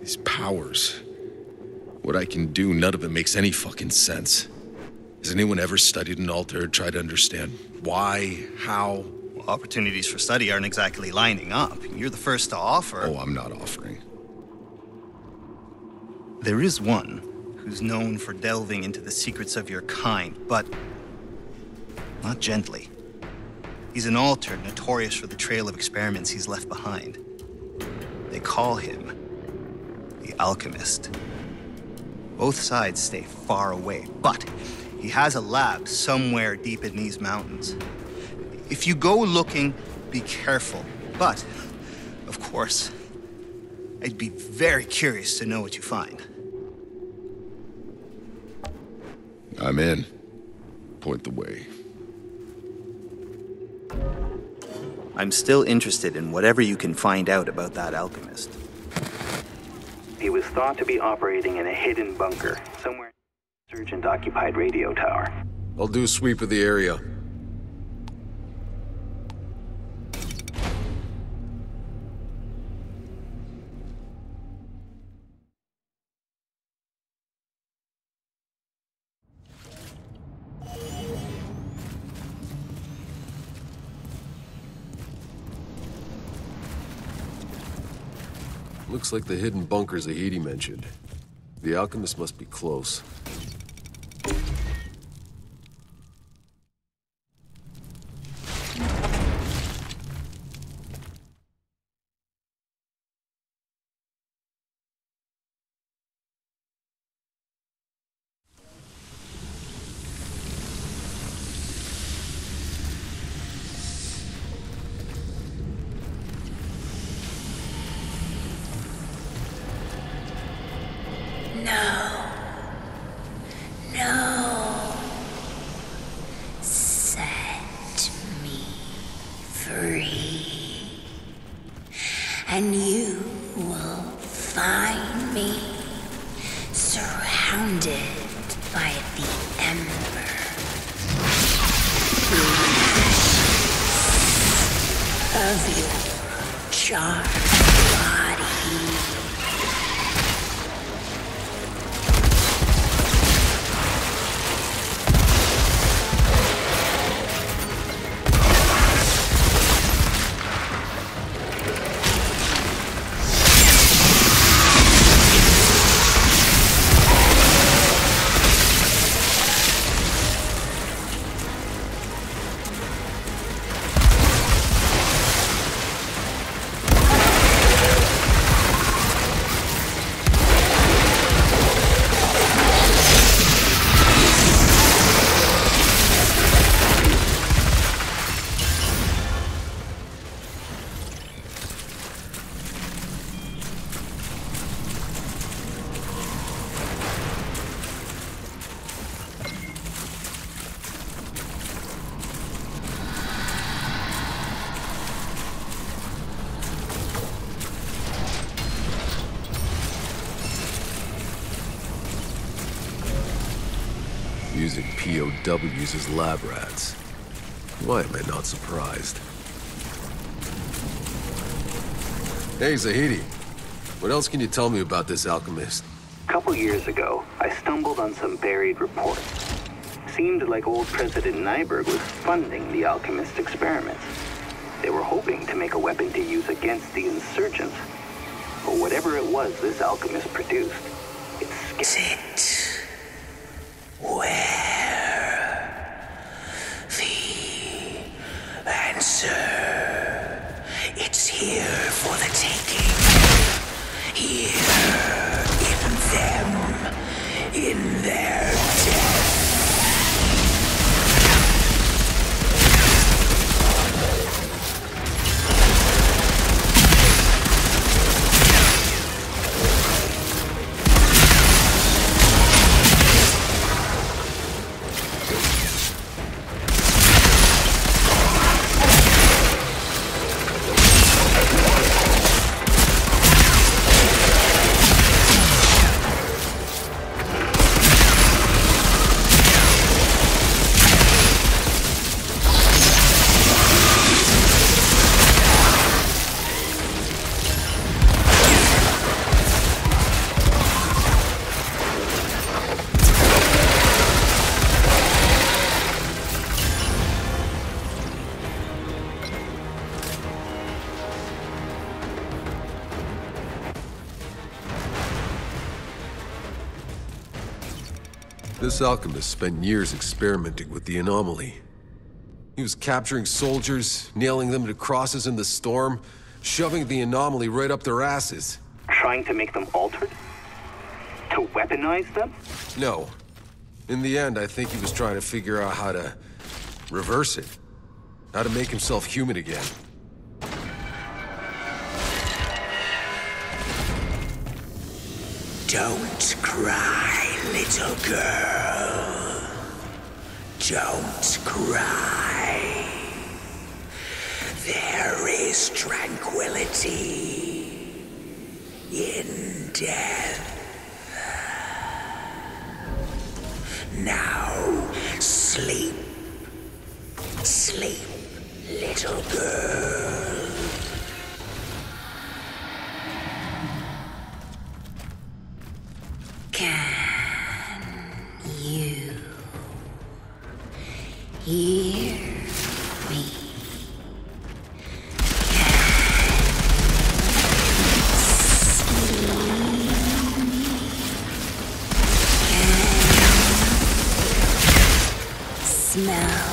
These powers. What I can do, none of it makes any fucking sense. Has anyone ever studied an altar or tried to understand why, how? Well, opportunities for study aren't exactly lining up. You're the first to offer. Oh, I'm not offering. There is one who's known for delving into the secrets of your kind, but not gently. He's an altar notorious for the trail of experiments he's left behind. They call him the Alchemist. Both sides stay far away, but he has a lab somewhere deep in these mountains. If you go looking, be careful. But, of course, I'd be very curious to know what you find. I'm in. Point the way. I'm still interested in whatever you can find out about that alchemist. He was thought to be operating in a hidden bunker, somewhere in the insurgent-occupied radio tower. I'll do a sweep of the area. Looks like the hidden bunker Zahedi mentioned. The alchemist must be close. POWs as lab rats. Why am I not surprised? Hey, Zahedi. What else can you tell me about this alchemist? A couple years ago, I stumbled on some buried reports. Seemed like old President Nyberg was funding the alchemist's experiments. They were hoping to make a weapon to use against the insurgents. But whatever it was this alchemist produced, it's It's here for the taking. Here, in them, in their This alchemist spent years experimenting with the anomaly. He was capturing soldiers, nailing them to crosses in the storm, shoving the anomaly right up their asses. Trying to make them altered? To weaponize them? No. In the end, I think he was trying to figure out how to reverse it. How to make himself human again. Don't cry, little girl. Don't cry. There is tranquility in death. Now, sleep. Sleep, little girl. Can you hear me? Smell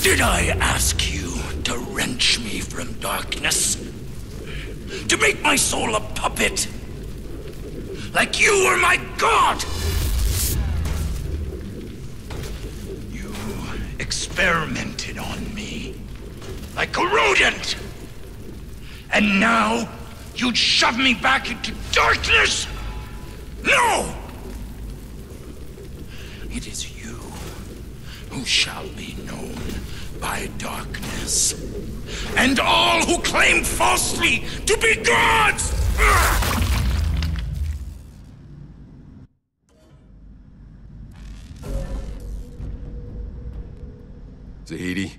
Did I ask you to wrench me from darkness? To make my soul a puppet? Like you were my god! You experimented on me, like a rodent! And now, you'd shove me back into darkness? No! It is you who shall be known by darkness, and all who claim falsely to be gods! Zahedi,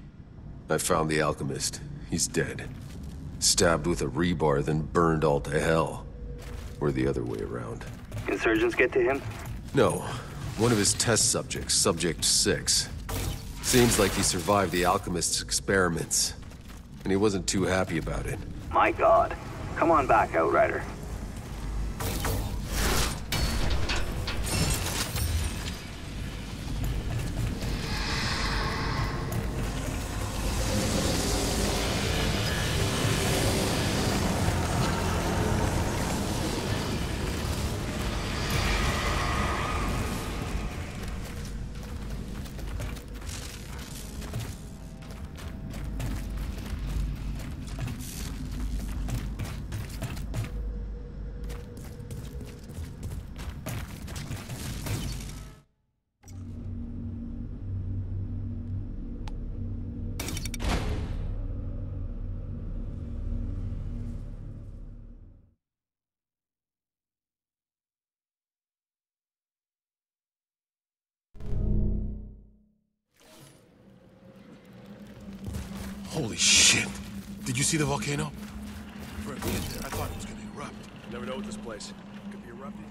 I found the alchemist. He's dead. Stabbed with a rebar, then burned all to hell. Or the other way around. Insurgents get to him? No. One of his test subjects, Subject Six. Seems like he survived the alchemist's experiments, and he wasn't too happy about it. My god. Come on back, Outrider. Holy shit! Did you see the volcano? be in there. I thought it was gonna erupt. Never know with this place. It could be erupting.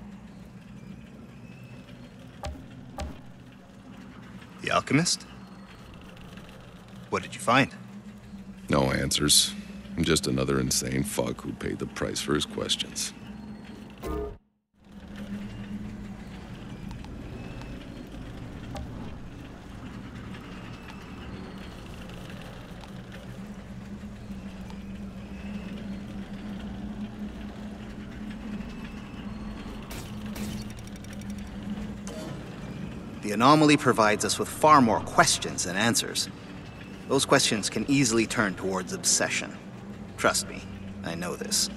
The alchemist? What did you find? No answers. I'm just another insane fuck who paid the price for his questions. The anomaly provides us with far more questions than answers. Those questions can easily turn towards obsession. Trust me, I know this.